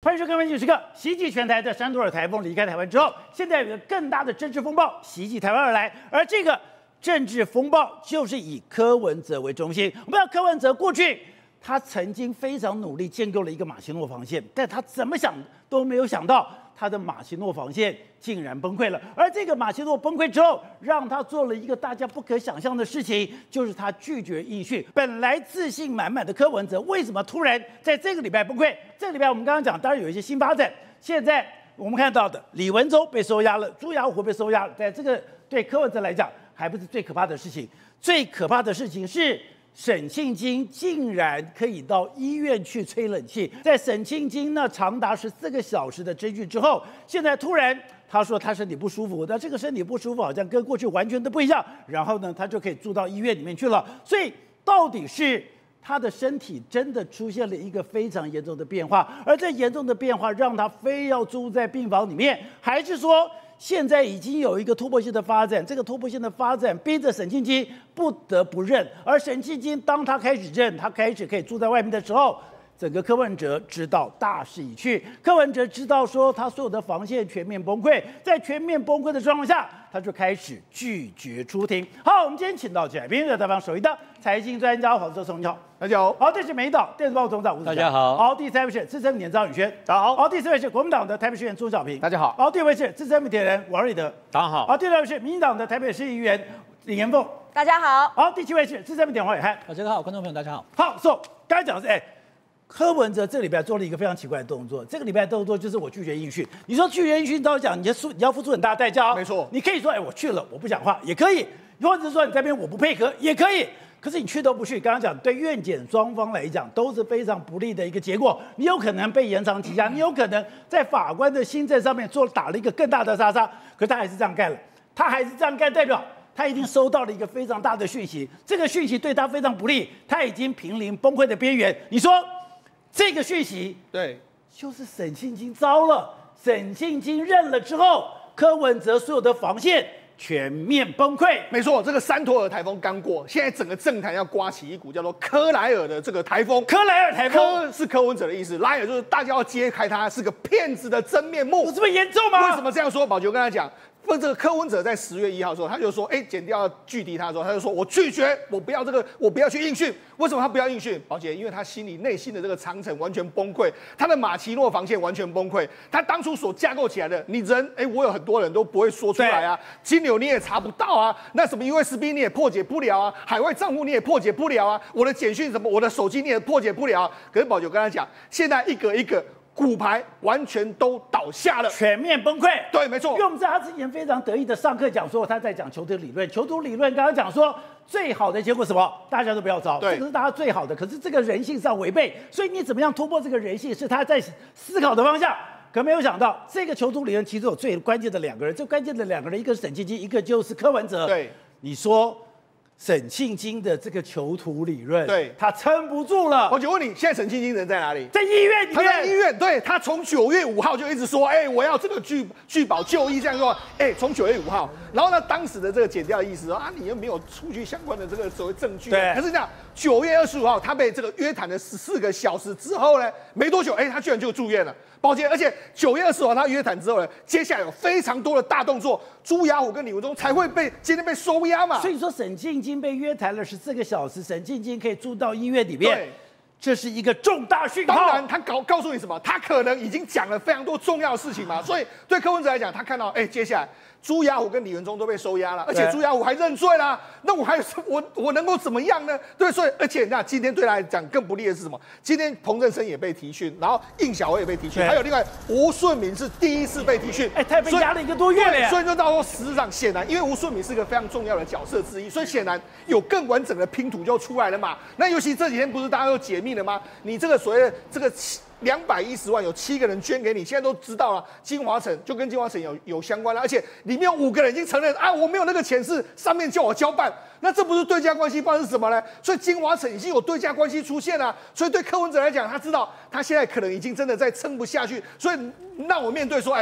欢迎收看《关键时刻》。袭击全台的山多尔台风离开台湾之后，现在有个更大的政治风暴袭击台湾而来，而这个政治风暴就是以柯文哲为中心。我们要柯文哲过去，他曾经非常努力建构了一个马西诺防线，但他怎么想都没有想到，他的马西诺防线竟然崩溃了。而这个马西诺崩溃之后，让他做了一个大家不可想象的事情，就是他拒绝议讯。本来自信满满的柯文哲，为什么突然在这个礼拜崩溃？ 这个礼拜我们刚刚讲，当然有一些新发展。现在我们看到的，李文州被收押了，朱亚虎被收押了。在这个对柯文哲来讲，还不是最可怕的事情。最可怕的事情是，沈庆京竟然可以到医院去吹冷气。在沈庆京那长达14个小时的追剧之后，现在突然他说他身体不舒服，那这个身体不舒服好像跟过去完全都不一样。然后呢，他就可以住到医院里面去了。所以到底是 他的身体真的出现了一个非常严重的变化，而这严重的变化让他非要住在病房里面，还是说现在已经有一个突破性的发展？这个突破性的发展逼着沈庆京不得不认，而沈庆京当他开始认，他开始可以住在外面的时候，整个柯文哲知道大势已去，柯文哲知道说他所有的防线全面崩溃，在全面崩溃的状况下，他就开始拒绝出庭。好，我们今天请到嘉宾的台湾首席的财经专家黄世聪，你好。 大家好，好，这是美岛电视报总长吴子嘉，大家好。好，第三位是资深媒体人张宇轩，大家好。好，第四位是国民党的台北市议员朱小平，大家好。好，第五位是资深媒体人王瑞德，大家好。好，第六位是民进党的台北市议员李延凤，大家好。好，第七位是资深媒体人黄伟汉，大家好，观众朋友大家好。好，所以刚才讲的是，柯文哲这个礼拜做了一个非常奇怪的动作，这个礼拜的动作就是我拒绝应讯。你说拒绝应讯，到底讲你要付出很大代价哦，没错。你可以说，我去了，我不讲话也可以，或者是说你这边我不配合也可以。 可是你去都不去，刚刚讲对院检双方来讲都是非常不利的一个结果。你有可能被延长羁押，你有可能在法官的心证上面打了一个更大的杀伤。可是他还是这样干了，他还是这样干，代表他一定收到了一个非常大的讯息，这个讯息对他非常不利，他已经濒临崩溃的边缘。你说这个讯息对，就是沈庆京糟了，沈庆京认了之后，柯文哲所有的防线 全面崩溃，没错，这个山多尔台风刚过，现在整个政坛要刮起一股叫做柯莱尔的这个台风。柯莱尔台风，柯是柯文哲的意思，莱尔就是大家要揭开他是个骗子的真面目。我这么严重吗？为什么这样说？宝杰跟他讲，这个柯文哲在10月1号的时候，他就说，检调拒敌他的时候，他就说我拒绝，我不要这个，我不要去应讯。为什么他不要应讯？宝杰，因为他心里内心的这个长城完全崩溃，他的马奇诺防线完全崩溃，他当初所架构起来的，你人，我有很多人都不会说出来啊。 你也查不到啊，那什么 USB 你也破解不了啊，海外账户你也破解不了啊，我的简讯什么，我的手机你也破解不了啊。可是宝九跟他讲，现在一个一个骨牌完全都倒下了，全面崩溃。对，没错。因为我们知道他之前非常得意的上课讲说，他在讲囚徒理论，囚徒理论刚刚讲说最好的结果是什么？大家都不要招，这个是大家最好的。可是这个人性上违背，所以你怎么样突破这个人性，是他在思考的方向。 可没有想到，这个囚徒理论其中有最关键的两个人，最关键的两个人，一个是沈庆京，一个就是柯文哲。对，你说沈庆京的这个囚徒理论，对，他撑不住了。我就问你，现在沈庆京人在哪里？在医院里面。他在医院，对，他从9月5号就一直说，我要这个拒保就医，这样说，从9月5号。然后呢，当时的这个检调意思说，你又没有出具相关的这个所谓证据。对。可是这样，9月25号他被这个约谈了14个小时之后呢，没多久，他居然就住院了。 抱歉，而且9月20号他约谈之后呢，接下来有非常多的大动作，朱亚虎跟李文忠才会今天被收押嘛。所以说沈庆京被约谈了14个小时，沈庆京可以住到医院里面。对， 这是一个重大讯号。当然，他告诉你什么？他可能已经讲了非常多重要的事情嘛。所以对柯文哲来讲，他看到接下来朱亚虎跟李元忠都被收押了，而且朱亚虎还认罪啦。那我能够怎么样呢？对，所以而且那今天对他来讲更不利的是什么？今天彭振声也被提讯，然后应小薇也被提讯，还有另外吴顺民是第一次被提讯，他被压了1个多月了。所以就到时候实质上显然，因为吴顺民是个非常重要的角色之一，所以显然有更完整的拼图就出来了嘛。那尤其这几天不是大家都解密 了吗？你这个所谓的这个210万有7个人捐给你，现在都知道了。金华城就跟金华城有相关了，而且里面有5个人已经承认我没有那个钱，是上面叫我交办。那这不是对价关系，不然是什么呢？所以金华城已经有对价关系出现了。所以对柯文哲来讲，他知道他现在可能已经真的在撑不下去，所以让我面对说，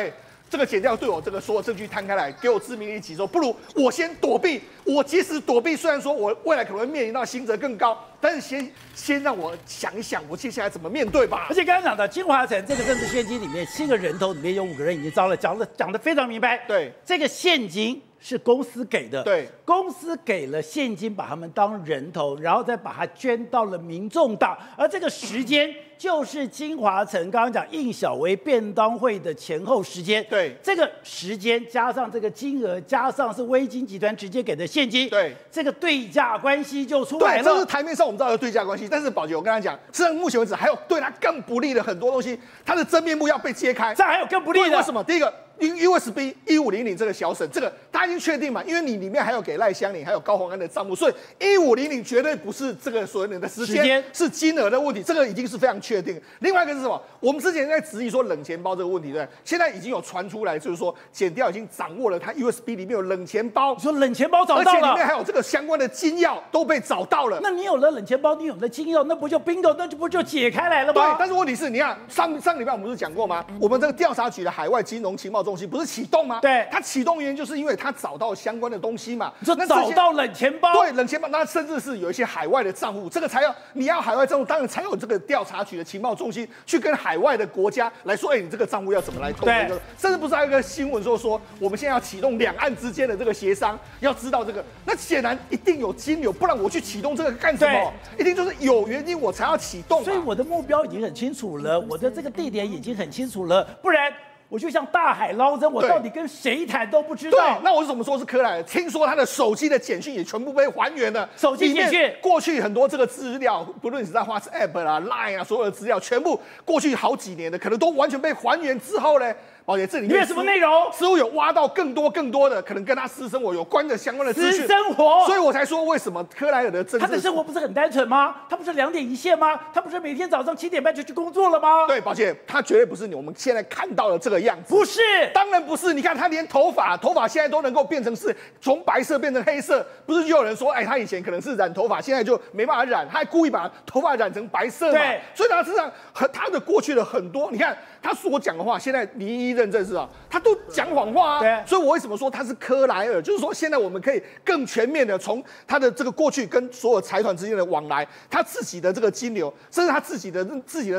这个检调对我这个所有证据摊开来，给我致命一击，说不如我先躲避。我即使躲避，虽然说我未来可能会面临到刑责更高。 但但是先让我想一想，我接下来怎么面对吧。而且刚刚讲的金华城这个政治现金里面，7个人头里面有5个人已经招了，讲得非常明白。对，这个现金是公司给的，对，公司给了现金，把他们当人头，然后再把它捐到了民众党，而这个时间就是金华城刚刚讲应小薇便当会的前后时间，对，这个时间加上这个金额，加上是微金集团直接给的现金，对，这个对价关系就出来了。对，这是台面上我们知道的对价关系，但是宝杰，我跟他讲，事实上目前为止还有对他更不利的很多东西，他的真面目要被揭开。这还有更不利的？为什么？第一个。USB 1500这个小沈，这个他已经确定嘛，因为你里面还有给赖香伶还有高虹安的账目，所以1500绝对不是这个所谓的时间，是金额的问题，这个已经是非常确定。另外一个是什么？我们之前在质疑说冷钱包这个问题，对不对？现在已经有传出来，就是说检调已经掌握了他 USB 里面有冷钱包，你说冷钱包找到了，而且里面还有这个相关的金钥都被找到了。那你有了冷钱包，你有了金钥，那不就 bingo， 那就不就解开来了吗？对，但是问题是，你看上礼拜我们不是讲过吗？我们这个调查局的海外金融情报中心不是启动吗？对，他启动原因就是因为他找到相关的东西嘛。你说找到冷钱包，对，冷钱包，那甚至是有一些海外的账户，这个才要你要海外账户，当然才有这个调查局的情报中心去跟海外的国家来说，哎，你这个账户要怎么来扣？对，甚至不是还有一个新闻说我们现在要启动两岸之间的这个协商，要知道这个，那显然一定有金流，不然我去启动这个干什么？一定就是有原因我才要启动。所以我的目标已经很清楚了，我的这个地点已经很清楚了，不然。我就像大海捞针，我到底跟谁谈都不知道。对，那我是怎么说是柯莱？听说他的手机的简讯也全部被还原了。手机简讯过去很多这个资料，不论是在WhatsApp 啦、LINE 啊，所有的资料全部过去好几年的，可能都完全被还原之后呢。宝姐，这里面什么内容？似乎有挖到更多的可能跟他私生活有关的相关的资讯。私生活，所以我才说为什么柯莱尔的政治，他的生活不是很单纯吗？他不是2点一线吗？他不是每天早上7点半就去工作了吗？对，宝姐，他绝对不是我们现在看到的这个样子。不是，当然不是。你看他连头发现在都能够变成是从白色变成黑色，不是就有人说，哎，他以前可能是染头发，现在就没办法染，他还故意把头发染成白色嘛。对，所以他实际上和他的过去的很多，你看他所讲的话，现在你。认证是啊，他都讲谎话啊，对，所以我为什么说他是柯莱尔？就是说，现在我们可以更全面的从他的这个过去跟所有财团之间的往来，他自己的这个金流，甚至他自己的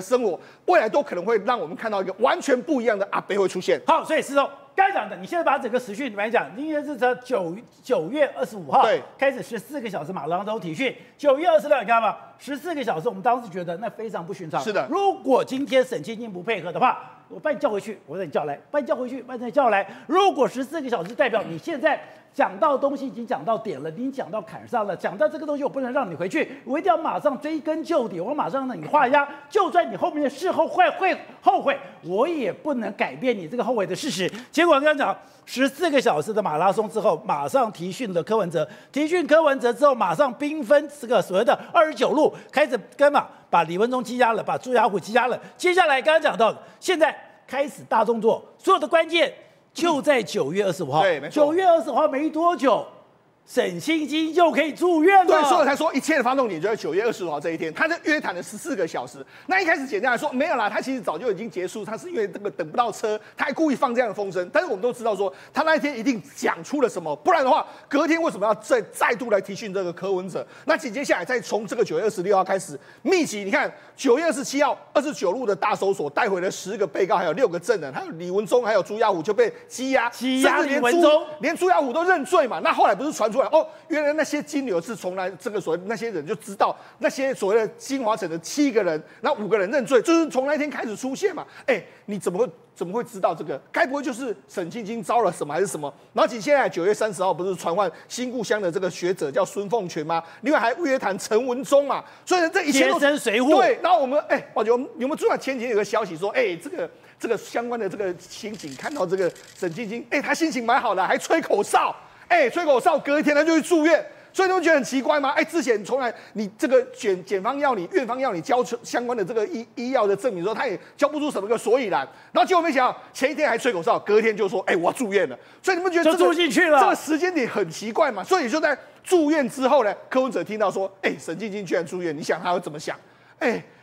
生活，未来都可能会让我们看到一个完全不一样的阿伯会出现。好，所以施总刚讲的，你现在把整个时序来讲，应该是从9月25号开始14个小时马拉松体训，9月26，你看嘛，14个小时，我们当时觉得那非常不寻常。是的，如果今天沈清清不配合的话。我把你叫回去，我再叫来；把你叫回去，把你叫来。如果14个小时代表你现在讲到东西已经讲到点了，你讲到坎上了，讲到这个东西我不能让你回去，我一定要马上追根究底，我马上让你画押。就算你后面事后会后悔，我也不能改变你这个后悔的事实。结果刚讲14个小时的马拉松之后，马上提讯了柯文哲，提讯柯文哲之后，马上兵分这个所谓的29路开始跟嘛。把李文忠羁押了，把朱雅虎羁押了。接下来刚刚讲到，现在开始大动作，所有的关键就在9月25号。对，没错。9月25号没多久，沈清清就可以住院了。对，所以才说一切的发动点就在9月25号这一天。他在约谈了14个小时。那一开始简单来说没有啦，他其实早就已经结束，他是因为这个等不到车，他还故意放这样的风声。但是我们都知道说，他那一天一定讲出了什么，不然的话，隔天为什么要再度来提讯这个柯文哲？那紧接下来再从这个9月26号开始密集，你看9月27号29路的大搜索带回了10个被告，还有6个证人，还有李文忠还有朱雅虎就被羁押，甚至连朱雅虎都认罪嘛。那后来不是传出。哦，原来那些金流是从来这个所谓那些人就知道那些所谓的金华城的7个人，那5个人认罪，就是从那天开始出现嘛。哎，你怎么会知道这个？该不会就是沈清清招了什么还是什么？然后紧接下来9月30号不是传唤新故乡的这个学者叫孙凤全吗？另外还约谈陈文忠嘛。所以这一切都水深水浒。对，然后我们我觉得有没有注意到前几天有个消息说，这个相关的这个刑警看到这个沈清清，他心情蛮好的，还吹口哨。吹口哨，隔一天他就去住院，所以你们觉得很奇怪吗？之前从来你这个检方要你，院方要你交出相关的这个医药的证明，说他也交不出什么个所以然，然后结果没想到前一天还吹口哨，隔一天就说，我要住院了，所以你们觉得就住进去了，这个时间点很奇怪嘛，所以就在住院之后呢，柯文哲听到说，沈清清居然住院，你想他会怎么想？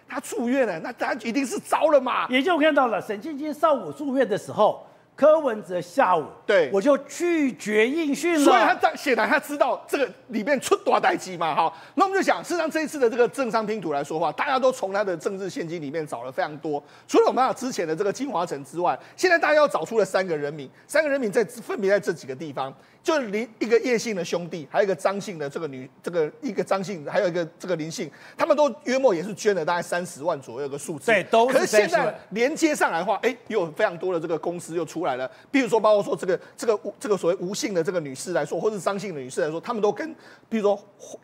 他住院了，那他一定是招了嘛。也就看到了沈清清上午住院的时候。柯文哲下午，对，我就拒绝应讯了。所以他显然他知道这个里面出大代机嘛，哈。那我们就想，事实上这一次的这个政商拼图来说话，大家都从他的政治现金里面找了非常多。除了我们之前的这个金华城之外，现在大家要找出了三个人名，三个人名在分别在这几个地方，就一个叶姓的兄弟，还有一个张姓的这个一个张姓，还有一个这个林姓，他们都约莫也是捐了大概30万左右的数字。对，都是。可是现在连接上来的话，哎，有非常多的这个公司又出来了，比如说包括说这个所谓吴姓的这个女士来说，或是张姓的女士来说，他们都跟，比如说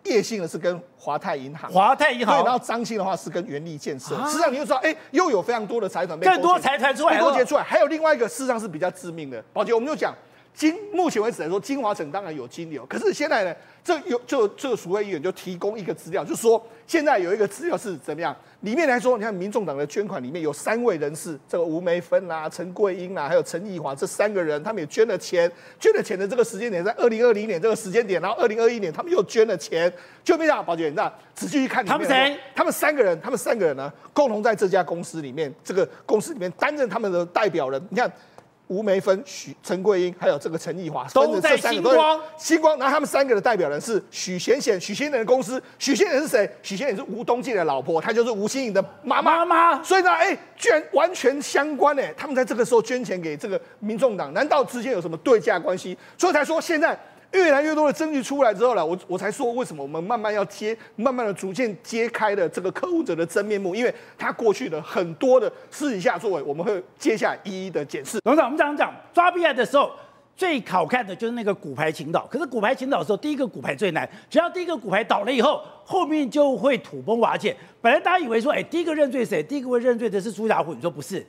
叶姓的是跟华泰银行，对，然后张姓的话是跟元力建设。事实上你就知道，哎，又有非常多的财团被更多财团出来了，被勾结出来。还有另外一个事实上是比较致命的，宝杰，我们就讲。目前为止来说，金华城当然有金流，可是现在呢，这个所谓议员就提供一个资料，就是说现在有一个资料是怎么样？里面来说，你看民众党的捐款里面有3位人士，这个吴梅芬啦、陈桂英啦，还有陈义华这3个人，他们也捐了钱，捐了钱的这个时间点在2020年这个时间点，然后2021年他们又捐了钱，就没想，宝姐，你知道仔细去看他们谁？他们三个人呢，共同在这家公司里面，这个公司里面担任他们的代表人，你看。吴梅芬、陈桂英，还有这个陈义华，都在星光。然后他们3个的代表人是许贤贤的公司。许贤贤是谁？许贤贤是吴东进的老婆，她就是吴欣颖的妈妈。所以呢，居然完全相关。他们在这个时候捐钱给这个民众党，难道之间有什么对价关系？所以才说现在。越来越多的证据出来之后呢，我才说为什么我们慢慢的逐渐揭开了这个柯文哲的真面目，因为他过去的很多的私底下作为，我们会接下来一一的检视。董事长，我们讲抓弊案的时候，最好看的就是那个骨牌倾倒。可是骨牌倾倒的时候，第一个骨牌最难，只要第一个骨牌倒了以后，后面就会土崩瓦解。本来大家以为说，第一个认罪谁？第一个会认罪的是朱亚虎，你说不是？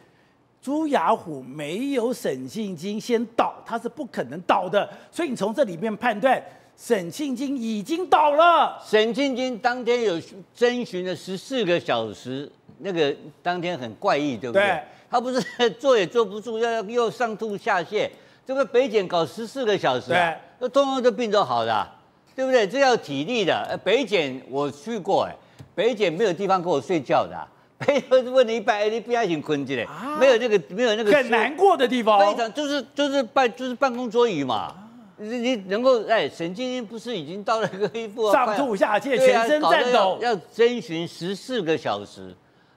朱亚虎没有沈庆京先倒，他是不可能倒的，所以你从这里面判断，沈庆京已经倒了。沈庆京当天有征询了14个小时，那个当天很怪异，对不对？对，他不是坐也坐不住，又上吐下泻，这个北检搞14个小时，那通通都病都好了，对不对？这要体力的。北检我去过，北检没有地方给我睡觉的。问你100，你不要先困起来，没有那个很难过的地方，非常就是办公桌椅嘛。你能够沈庆京不是已经到了一个一步上吐下泻，全身颤抖，要征询14个小时。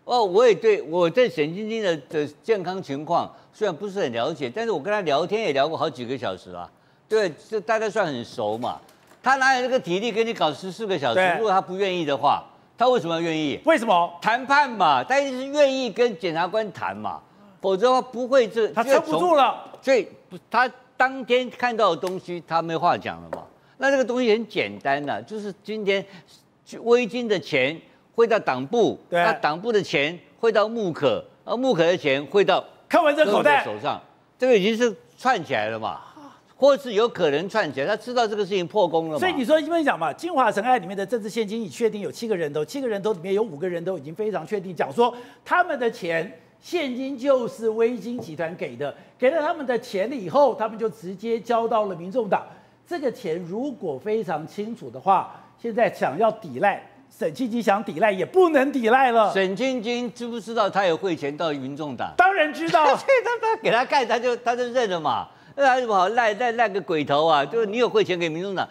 我对沈庆京的健康情况虽然不是很了解，但是我跟他聊天也聊过好几个小时啊。对，这大概算很熟嘛。他哪有那个体力跟你搞14个小时？如果他不愿意的话。他为什么愿意？为什么谈判嘛？他一定是愿意跟检察官谈嘛，否则的话不会这他撑不住了。所以他当天看到的东西，他没话讲了嘛。那这个东西很简单，就是今天微金的钱汇到党部，那党部的钱汇到木可，而木可的钱汇到柯文哲手上，这个已经是串起来了嘛。或是有可能串起来，他知道这个事情破功了嘛。所以你说因为讲嘛，金华城案里面的政治现金已确定有7个人头，7个人头里面有5个人头已经非常确定讲说他们的钱现金就是微金集团给的，给了他们的钱了以后，他们就直接交到了民众党。这个钱如果非常清楚的话，现在想要抵赖沈庆京，想抵赖也不能抵赖了。沈庆京知不知道他有汇钱到民众党？当然知道，所以他给他盖，他就认了嘛。那什么好赖个鬼头啊！就是你有汇钱给民众党，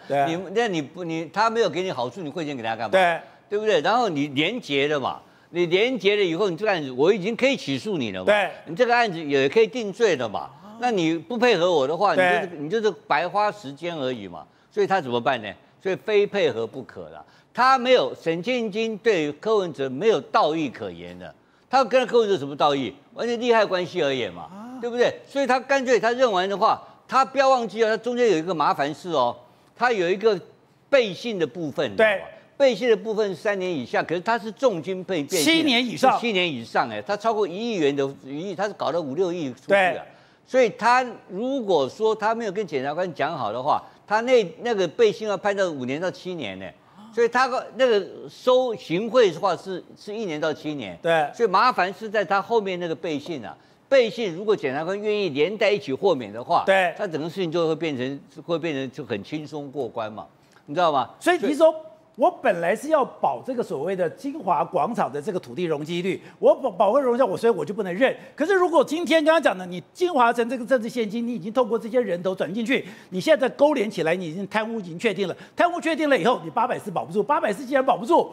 他没有给你好处，你汇钱给他干嘛？对不对？然后你连结了嘛，你连结了以后，你这个案子我已经可以起诉你了嘛，你这个案子也可以定罪了嘛。那你不配合我的话，你就是白花时间而已嘛。所以他怎么办呢？所以非配合不可了。他没有沈庆京对柯文哲没有道义可言的，他跟柯文哲什么道义？完全利害关系而言嘛。对不对？所以他干脆他认完的话，他不要忘记他中间有一个麻烦事，他有一个背信的部分。对，背信的部分3年以下，可是他是重金被变性7年以上，7年以上，他超过1亿元的1亿，他是搞到5、6亿出去了。所以他如果说他没有跟检察官讲好的话，他那个背信要判到5年到7年。所以他那个收行贿的话是1年到7年。对，所以麻烦是在他后面那个背信。背信，如果检察官愿意连带一起豁免的话，他整个事情就会变成就很轻松过关嘛，你知道吗？所以你说我本来是要保这个所谓的金华广场的这个土地容积率，我保个容积，所以我就不能认。可是如果今天刚刚讲的，你金华城这个政治现金，你已经透过这些人头转进去，你现在勾连起来，你已经贪污已经确定了，贪污确定了以后，你840保不住，840既然保不住，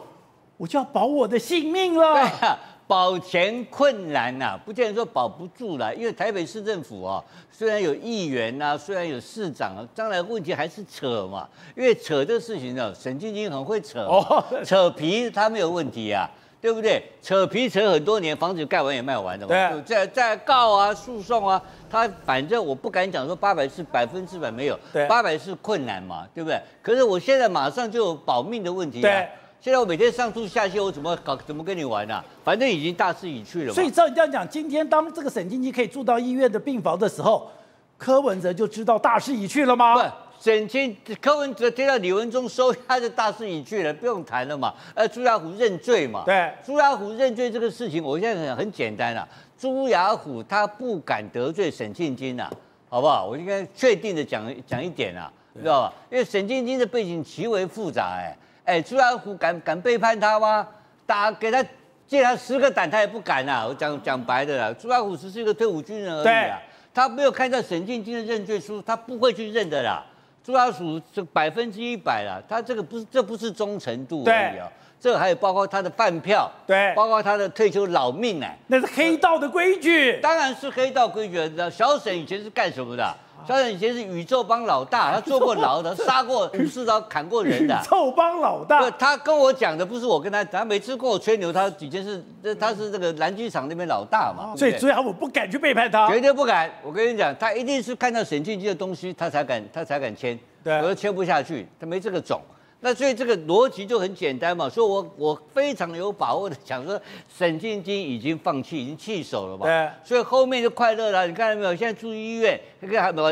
我就要保我的性命了。对啊，保全困难呐、啊，不见得说保不住了，因为台北市政府啊，虽然有议员呐、啊，虽然有市长啊，当然问题还是扯嘛，因为扯这事情呢、啊，沈晶晶很会扯，扯皮他没有问题啊，对不对？扯皮扯很多年，房子盖完也卖完了嘛，对，再告啊，诉讼啊，他反正我不敢讲说840100%没有，840困难嘛，对不对？可是我现在马上就有保命的问题、啊，对。现在我每天上吐下泻，我怎么跟你玩啊？反正已经大势已去了嘛。所以照你这样讲，今天当这个沈晶晶可以住到医院的病房的时候，柯文哲就知道大势已去了吗？不，柯文哲听到李文忠收押就大势已去了，不用谈了嘛。朱亚虎认罪嘛。对，朱亚虎认罪这个事情，我现在很简单啊，朱亚虎他不敢得罪沈晶晶啊，好不好？我应该确定的讲一点啊，知道吧？因为沈晶晶的背景极为复杂、欸，朱亚虎敢背叛他吗？打给他借他10个胆，他也不敢啊！我讲白的啦，朱亚虎只是一个退伍军人而已啊，他没有看到沈晶晶的认罪书，他不会去认的啦。朱亚虎这100%啦，他这个不是忠诚度而已啊，这还有包括他的饭票，对，包括他的退休老命哎、欸，那是黑道的规矩，当然是黑道规矩。你知道小沈以前是干什么的？小沈以前是宇宙帮老大，他坐过牢的，杀过武士刀，砍过人的。宇宙帮老大，他跟我讲的不是我跟他，他每次跟我吹牛，他以前是这个蓝机场那边老大嘛，所以朱亚虎不敢去背叛他，绝对不敢。我跟你讲，他一定是看到沈晶晶的东西，他才敢签，否则签不下去，他没这个种。那所以这个逻辑就很简单嘛，所以我非常有把握的讲说，沈晶晶已经放弃，已经弃守了嘛。对。所以后面就快乐了，你看到没有？现在住医院，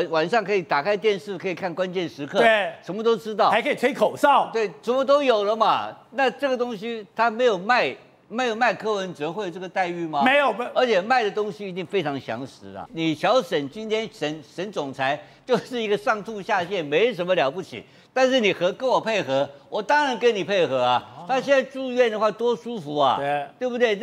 晚上可以打开电视，可以看关键时刻，对，什么都知道，还可以吹口哨，对，什么都有了嘛。那这个东西他没有卖柯文哲会有这个待遇吗？没有，而且卖的东西一定非常详实啊。你小沈今天沈总裁就是一个上吐下泻，没什么了不起。但是你跟我配合，我当然跟你配合啊。他现在住院的话多舒服啊，对不对？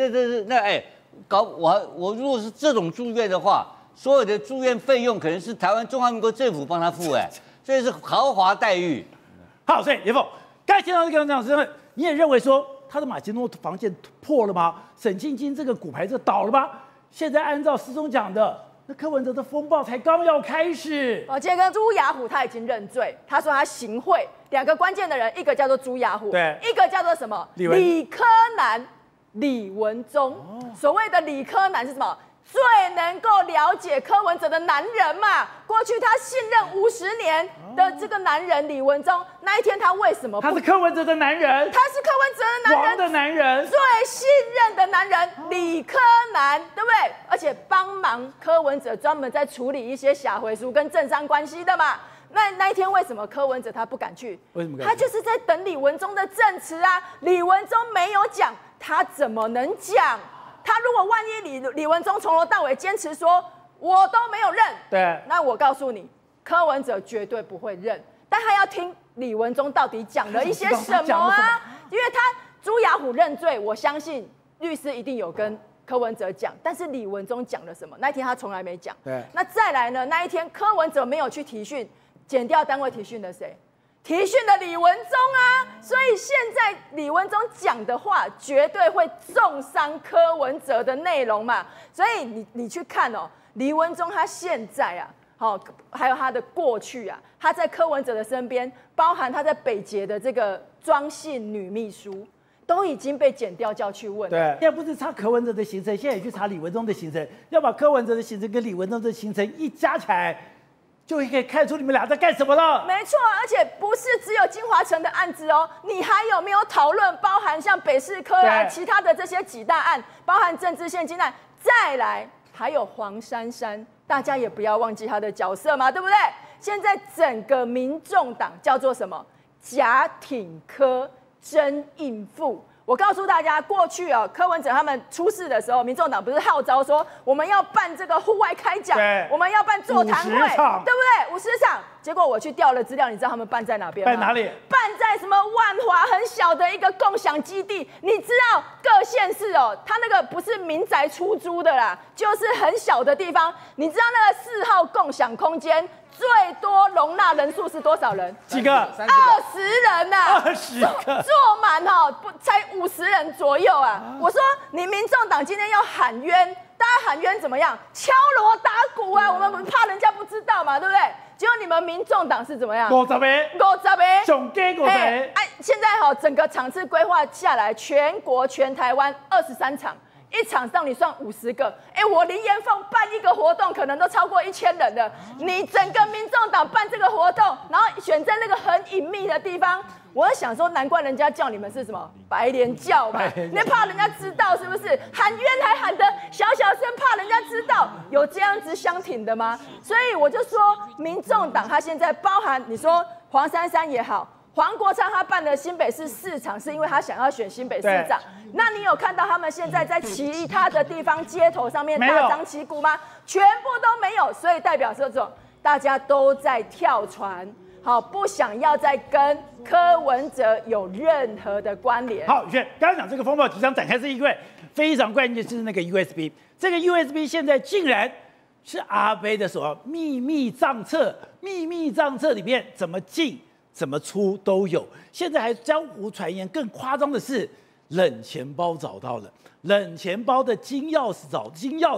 我如果是这种住院的话，所有的住院费用可能是台湾中华民国政府帮他付所以是豪华待遇。好，所以严凤，刚才听到这个讲是，你也认为说？他的马奇诺防线破了吗？沈晶晶这个骨牌就倒了吗？现在按照施宗讲的，那柯文哲的风暴才刚要开始。今天跟朱亚虎他已经认罪，他说他行贿2个关键的人，一个叫做朱亚虎，对，一个叫做什么？李柯南、李文忠。哦、所谓的李柯南是什么？最能够了解柯文哲的男人嘛，过去他信任50年的这个男人李文忠，那一天他为什么不？他是柯文哲的男人，他是柯文哲的男人，王的男人，最信任的男人李柯南，对不对？而且帮忙柯文哲专门在处理一些下回书跟政商关系的嘛。那一天为什么柯文哲他不敢去？为什么？他就是在等李文忠的证词啊。李文忠没有讲，他怎么能讲？他如果万一李文忠从头到尾坚持说我都没有认，对，那我告诉你，柯文哲绝对不会认，但他要听李文忠到底讲了一些什么啊？因为他朱亚虎认罪，我相信律师一定有跟柯文哲讲，但是李文忠讲了什么？那一天他从来没讲。对，那再来呢？那一天柯文哲没有去提讯，检调单位提讯了谁？提讯的李文忠啊，所以现在李文忠讲的话绝对会重伤柯文哲的内容嘛，所以你去看哦，李文忠他现在啊，好，还有他的过去啊，他在柯文哲的身边，包含他在北捷的这个庄姓女秘书。都已经被检调叫去问，对，现在不是查柯文哲的行程，现在也去查李文忠的行程，要把柯文哲的行程跟李文忠的行程一加起来。就可以看出你们俩在干什么了。没错，而且不是只有金华城的案子哦，你还有没有讨论包含像北市科啊、其他的这些几大案，包含政治现金案，再来还有黄珊珊，大家也不要忘记她的角色嘛，对不对？现在整个民众党叫做什么？假挺科真应付。我告诉大家，过去啊，柯文哲他们出事的时候，民众党不是号召说我们要办这个户外开讲，我们要办座谈会，对不对？50场。结果我去调了资料，你知道他们办在哪边吗？办哪里？办在什么万华很小的一个共享基地。你知道各县市哦，它那个不是民宅出租的啦，就是很小的地方。你知道那个4号共享空间？最多容纳人数是多少人？几个？20人呐！20个坐满哦，不才50人左右啊！我说你民众党今天要喊冤，大家喊冤怎么样？敲锣打鼓啊！我们怕人家不知道嘛，对不对？结果你们民众党是怎么样？50个，上加50个！哎，现在哈，整个场次规划下来，全国全台湾23场。一场上你算50个，哎，我林延凤办一个活动可能都超过1000人了。你整个民众党办这个活动，然后选在那个很隐秘的地方，我想说，难怪人家叫你们是什么白莲教嘛，你怕人家知道是不是？喊冤还喊得小小声，怕人家知道，有这样子相挺的吗？所以我就说，民众党他现在包含你说黄珊珊也好。黄国昌他办的新北市4场，是因为他想要选新北市长。那你有看到他们现在在其他的地方街头上面大张旗鼓吗？全部都没有，所以代表这种大家都在跳船，好，不想要再跟柯文哲有任何的关联。好，宇轩刚刚讲这个风暴即将展开，是因为非常关键是那个 USB， 这个 USB 现在竟然是阿飞的手上秘密账册里面怎么进？怎么出都有，现在还江湖传言更夸张的是，冷钱包找到了，冷钱包的金钥匙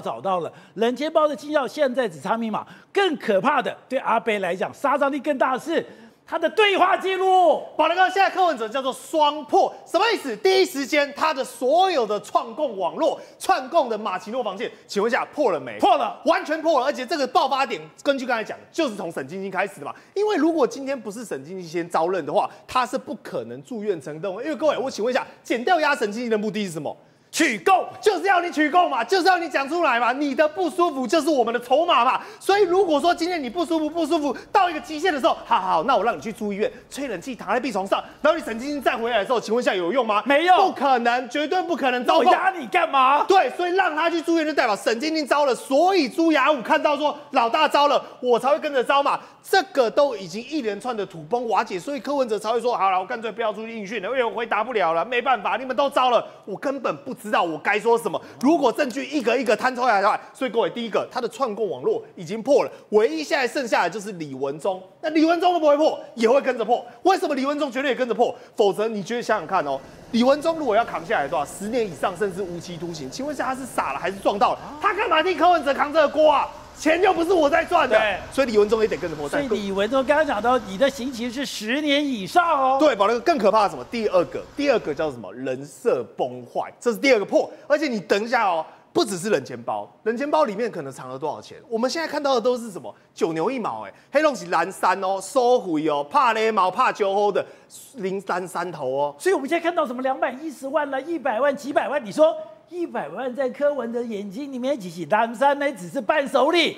找到了，冷钱包的金钥匙现在只差密码。更可怕的，对阿北来讲，杀伤力更大的是他的对话记录。宝良哥，现在柯文哲叫做双破，什么意思？第一时间他的所有的串供网络、串供的马奇诺防线，请问一下破了没？破了，完全破了。而且这个爆发点，根据刚才讲，就是从沈晶晶开始的嘛。因为如果今天不是沈晶晶先招认的话，他是不可能住院成功。因为各位，我请问一下，减掉压沈晶晶的目的是什么？取供就是要你取供嘛，就是要你讲出来嘛，你的不舒服就是我们的筹码嘛。所以如果说今天你不舒服到一个极限的时候，好，那我让你去住医院，吹冷气，躺在病床上，然后你神经症再回来的时候，请问一下有用吗？没有，不可能，绝对不可能招。我压你干嘛？对，所以让他去住院就代表神经病招了，所以朱亚武看到说老大招了，我才会跟着招嘛。这个都已经一连串的土崩瓦解，所以柯文哲才会说好了，我干脆不要出去应讯了，因为我回答不了了，没办法，你们都招了，我根本不知道我该说什么。如果证据一个一个摊出来的话，所以各位，第一个，他的串供网络已经破了，唯一现在剩下的就是李文忠。那李文忠会不会破？也会跟着破。为什么李文忠绝对也跟着破？否则你觉得想想看哦，李文忠如果要扛下来的话，10年以上甚至无期徒刑，请问一下他是傻了还是撞到了？他干嘛替柯文哲扛这个锅啊？钱又不是我在赚的，所以李文忠也得跟着破。所以李文忠刚刚讲到，你的刑期是10年以上哦。对，宝哥，更可怕的是什么？第二个叫什么？人设崩坏，这是第二个破。而且你等一下哦，不只是冷钱包，冷钱包里面可能藏了多少钱？我们现在看到的都是什么？9牛1毛，黑龙是蓝山哦，收回哦，怕勒毛，怕揪后的033头哦。所以我们现在看到什么210万了、100万、几百万，你说？100万在柯文的眼睛里面一起蓝山呢，只是伴手礼，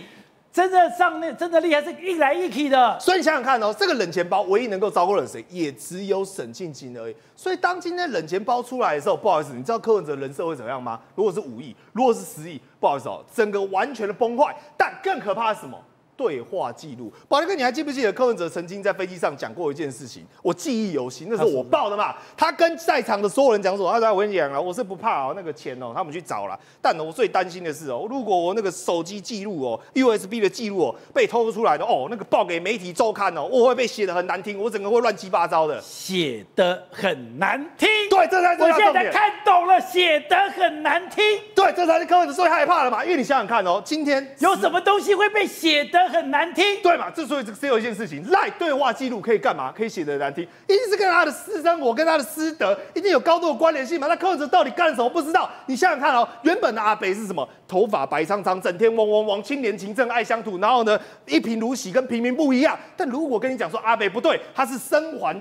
真的上面真的厉害，是一来一去的。所以你想想看哦，这个冷钱包唯一能够招供的谁，也只有沈静晶而已。所以当今天冷钱包出来的时候，不好意思，你知道柯文哲人设会怎么样吗？如果是5亿，如果是10亿，不好意思哦，整个完全的崩坏。但更可怕的是什么？对话记录。宝良哥，你还记不记得柯文哲曾经在飞机上讲过一件事情？我记忆犹新，那时候我报的嘛。他跟在场的所有人讲说：“我跟你讲了，我是不怕哦，那个钱哦，他们去找了。但我最担心的是哦，如果我那个手机记录哦 ，USB 的记录哦被偷出来的哦，那个报给媒体周刊哦，我会被写得很难听，我整个会乱七八糟的。”写得很难听。对，这才是我现在看懂了，写得很难听。对，这才是柯文哲最害怕的嘛，因为你想想看哦，今天有什么东西会被写得？很难听，对嘛？之所以只有一件事情，赖对话记录可以干嘛？可以写得难听，一定是跟他的私生活、跟他的私德一定有高度的关联性嘛？那柯文哲到底干什么？不知道。你想想看哦，原本的阿北是什么？头发白苍苍，整天嗡嗡嗡，清廉勤政爱乡土，然后呢，一贫如洗，跟平民不一样。但如果跟你讲说阿北不对，他是身环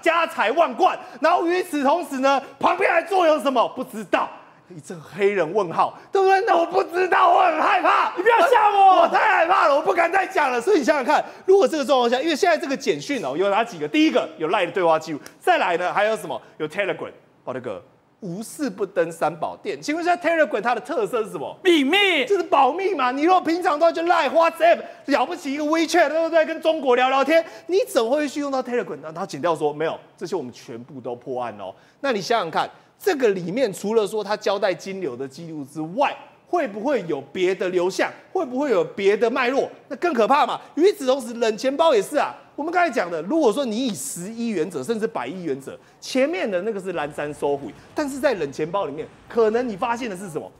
家财万贯，然后与此同时呢，旁边还坐有什么？不知道。一阵黑人问号，对不对？那我不知道，我很害怕。你不要吓我，我太害怕了，我不敢再讲了。所以你想想看，如果这个状况下，因为现在这个简讯哦，有哪几个？第一个有 LINE 的对话记录，再来呢还有什么？有 Telegram。哦，那个无事不登三宝殿。请问一下 ，Telegram 它的特色是什么？秘密，这是保密嘛？你如果平常都要去 LINE、WhatsApp， 了不起一个 WeChat， 对不对？跟中国聊聊天，你怎么会去用到 Telegram 呢？他剪掉说没有，这些我们全部都破案哦。那你想想看，这个里面除了说它交代金流的记录之外，会不会有别的流向？会不会有别的脉络？那更可怕嘛！与此同时，冷钱包也是啊。我们刚才讲的，如果说你以10亿元者，甚至100亿元者，前面的那个是蓝山收回，但是在冷钱包里面，可能你发现的是什么？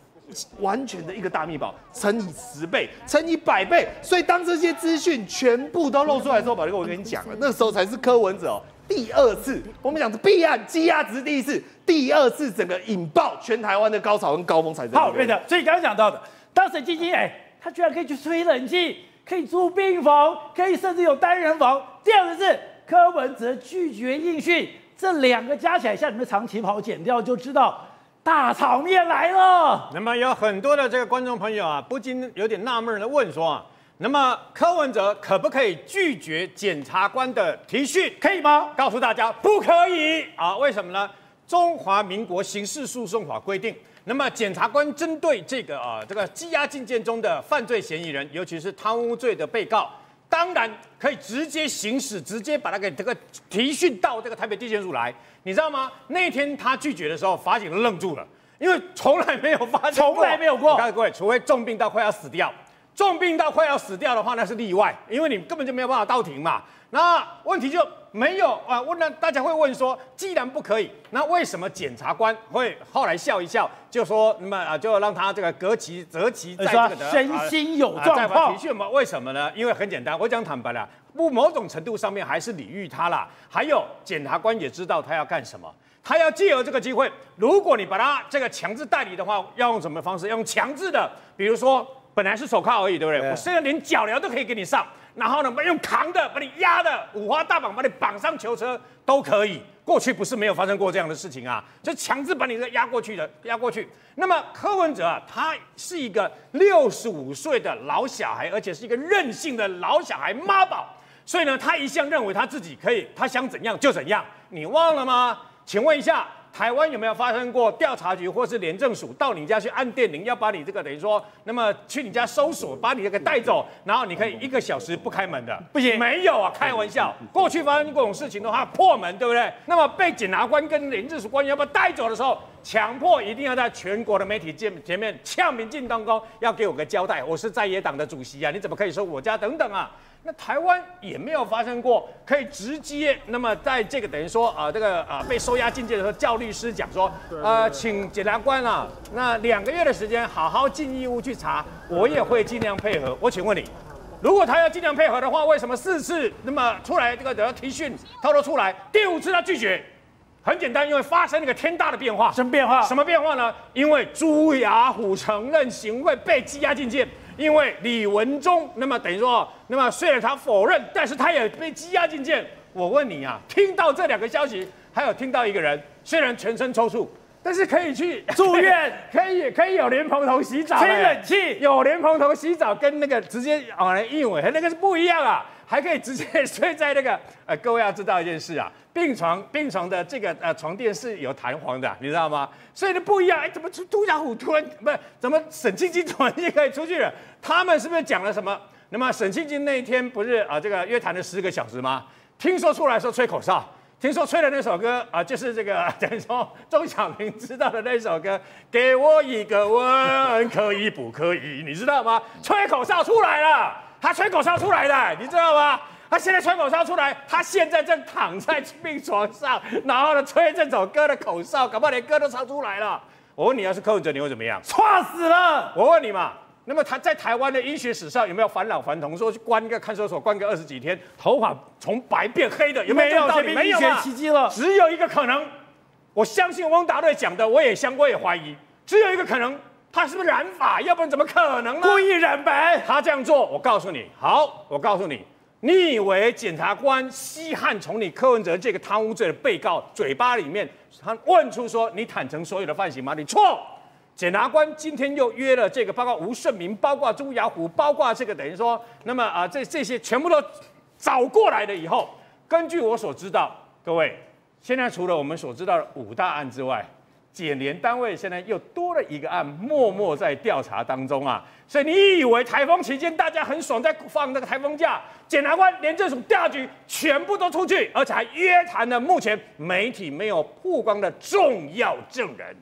完全的一个大密宝，乘以10倍，乘以100倍。所以当这些资讯全部都露出来之后，宝哥，我跟你讲了，那时候才是柯文哲哦。第2次，我们讲的弊案积压只是第1次，第2次整个引爆全台湾的高潮跟高峰才。好，对的。所以刚刚讲到的，当时基金他居然可以去吹冷气，可以租病房，可以甚至有单人房。第2个是柯文哲拒绝应讯，这2个加起来，像你们长旗袍剪掉就知道。大场面来了。那么有很多的这个观众朋友啊，不禁有点纳闷的问说啊，那么柯文哲可不可以拒绝检察官的提讯？可以吗？告诉大家，不可以啊！为什么呢？中华民国刑事诉讼法规定，那么检察官针对这个羁押禁见中的犯罪嫌疑人，尤其是贪污罪的被告，当然可以直接行使，直接把他给这个提讯到这个台北地检署来，你知道吗？那天他拒绝的时候，法警都愣住了，因为从来没有发生过，从来没有过。各位，除非重病到快要死掉，重病到快要死掉的话，那是例外，因为你根本就没有办法到庭嘛。那问题就没有啊？那大家会问说，既然不可以，那为什么检察官会后来笑一笑，就说那么就让他这个择期在这个身心有状况？为什么呢？因为很简单，我讲坦白了，不某种程度上面还是礼遇他啦。还有检察官也知道他要干什么，他要借由这个机会，如果你把他这个强制代理的话，要用什么方式？要用强制的，比如说本来是手铐而已，对不对？我现在连脚镣都可以给你上。然后呢，用扛的把你压的，五花大绑把你绑上囚车都可以。过去不是没有发生过这样的事情啊，就强制把你压过去。那么柯文哲啊，他是一个65岁的老小孩，而且是一个任性的老小孩妈宝，所以呢，他一向认为他自己可以，他想怎样就怎样。你忘了吗？请问一下，台湾有没有发生过调查局或是廉政署到你家去按电铃，要把你这个等于说，那么去你家搜索，把你这个带走，然后你可以1个小时不开门的？不行，没有啊，开玩笑。过去发生这种事情的话，破门，对不对？那么被检察官跟廉政署官员要不要带走的时候，强迫一定要在全国的媒体前面呛民进党说，要给我个交代，我是在野党的主席啊，你怎么可以说我家等等啊？那台湾也没有发生过可以直接那么在这个等于说被收押禁见的时候，叫律师讲说，请检察官啊，那2个月的时间好好尽义务去查，我也会尽量配合。我请问你，如果他要尽量配合的话，为什么4次那么出来这个等于提讯他都出来，第5次他拒绝？很简单，因为发生了一个天大的变化。什么变化？什么变化呢？因为朱亚虎承认行贿被羁押禁见，因为李文忠那么等于说，那么虽然他否认，但是他也被羁押禁见。我问你啊，听到这2个消息，还有听到一个人虽然全身抽搐，但是可以去住院，可以有莲蓬头洗澡，吹冷气，有莲蓬头洗澡跟那个直接硬尾那个是不一样啊。还可以直接睡在那个各位要知道一件事啊，病床的这个床垫是有弹簧的，你知道吗？所以不一样。怎么朱家虎突然不是？怎么沈清金突然就可以出去了？他们是不是讲了什么？那么沈清金那一天不是这个约谈了10个小时吗？听说出来说吹口哨，听说吹的那首歌就是这个等于说钟小平知道的那首歌，给我一个吻，可以不可以？你知道吗？吹口哨出来了。他吹口哨出来的，你知道吗？他现在吹口哨出来，他现在正躺在病床上，然后呢吹这首歌的口哨，搞不好连歌都唱出来了。我问你，要是柯文哲，你会怎么样？吓死了！我问你嘛，那么他在台湾的医学史上有没有返老还童？说去关一个看守所，关个20几天，头发从白变黑的，有没有这种道理？没有啊，奇迹了。只有一个可能，我相信汪达瑞讲的，我也怀疑，只有一个可能。他是不是染发？要不然怎么可能呢？故意染白，他这样做，我告诉你，你以为检察官稀罕从你柯文哲这个贪污罪的被告嘴巴里面，他问出说你坦诚所有的犯行吗？你错！检察官今天又约了这个，包括吴顺明，包括朱雅虎，包括这个等于说，那么这些全部都找过来了以后，根据我所知道，各位现在除了我们所知道的5大案之外，检联单位现在又多了一个案，默默在调查当中啊。所以你以为台风期间大家很爽，在放那个台风假，检察官、廉政署、调查局全部都出去，而且还约谈了目前媒体没有曝光的重要证人。